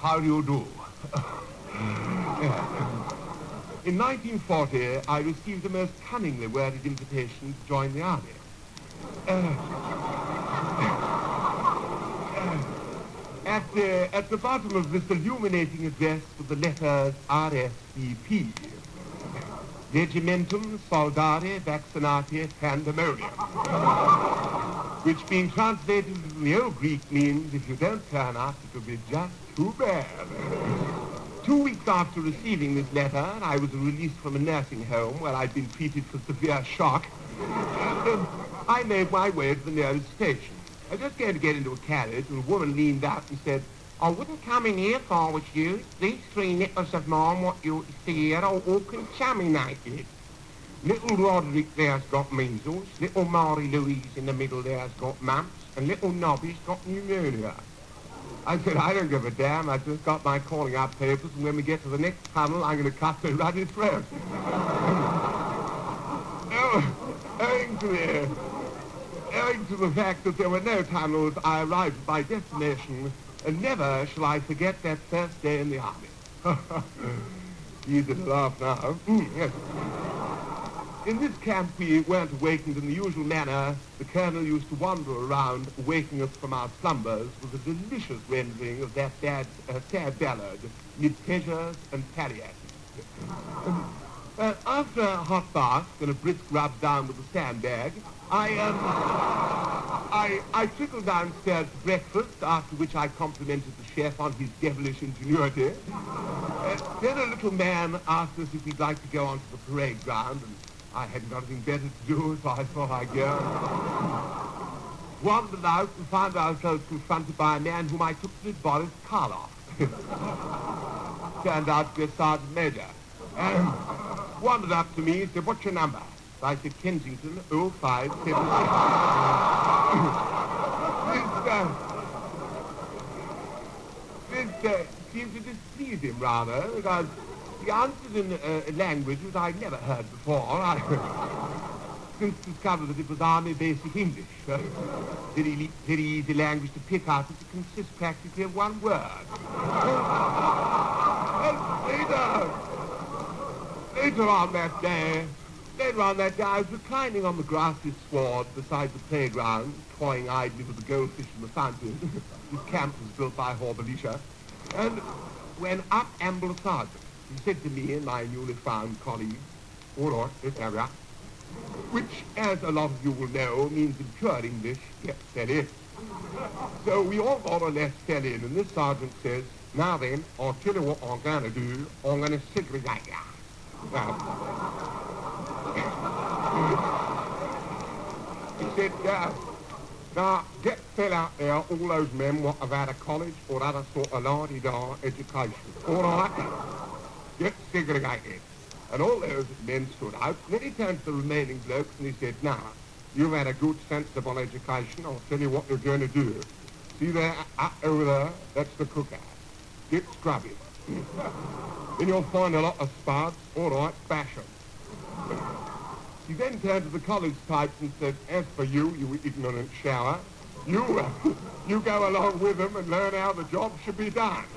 How do you do? In 1940, I received the most cunningly worded invitation to join the army. At the bottom of this illuminating address were the letters RSVP. Regimentum Soldari Vaccinati Pandemonium. Which being translated into the old Greek means, if you don't turn up, it will be just too bad. 2 weeks after receiving this letter, I was released from a nursing home where I'd been treated for severe shock. I made my way to the nearest station. I was just going to get into a carriage, and a woman leaned up and said, "I wouldn't come in here for with you. These three nippers of mine, what you see here, are all contaminated. Little Roderick there's got measles, little Mary Louise in the middle there's got mumps, and little Nobby's got pneumonia." I said, "I don't give a damn. I've just got my calling out papers, and when we get to the next tunnel, I'm going to cut the ruddy throat." Owing to the fact that there were no tunnels, I arrived at my destination, and never shall I forget that first day in the army. Easy to laugh now. Yes. In this camp, we weren't awakened in the usual manner. The colonel used to wander around, waking us from our slumbers with a delicious rendering of that sad ballad, "Mid Pleasures and Pariates." After a hot bath and a brisk rub down with a sandbag, I trickled downstairs to breakfast, after which I complimented the chef on his devilish ingenuity. Then a little man asked us if we'd like to go on to the parade ground, and I hadn't got anything better to do, so I thought I'd go. Wandered out and found ourselves confronted by a man whom I took to be Boris Karloff. Turned out to be a sergeant major. Wandered up to me and said, "What's your number?" So I said, "Kensington, 0576. This seemed to displease him rather, because he answered in a language that I'd never heard before. I since discovered that it was Army Basic English. Very easy language to pick up, as it consists practically of one word. Later on that day, I was reclining on the grassy sward beside the playground, toying idly with the goldfish in the fountain. This camp was built by Hore-Belisha. And when up ambled a sergeant. He said to me and my newly found colleague, "All right, let's have ya," which, as a lot of you will know, means in pure English, "get fell in." So we all got a left fell in, and this sergeant says, "Now then, I'll tell you what I'm going to do. I'm going to segregate ya." He said, "Now, get fell out there, all those men what have had a college or other sort of la-di-da education. All right? Get segregated." And all those men stood out. Then he turned to the remaining blokes and he said, "Now, you've had a good, sensible education. I'll tell you what you're going to do. See there, up over there, that's the cooker. Get scrubby. Then you'll find a lot of spuds. All right, bash 'em." He then turned to the college types and said, "As for you, you ignorant shower, you go along with them and learn how the job should be done."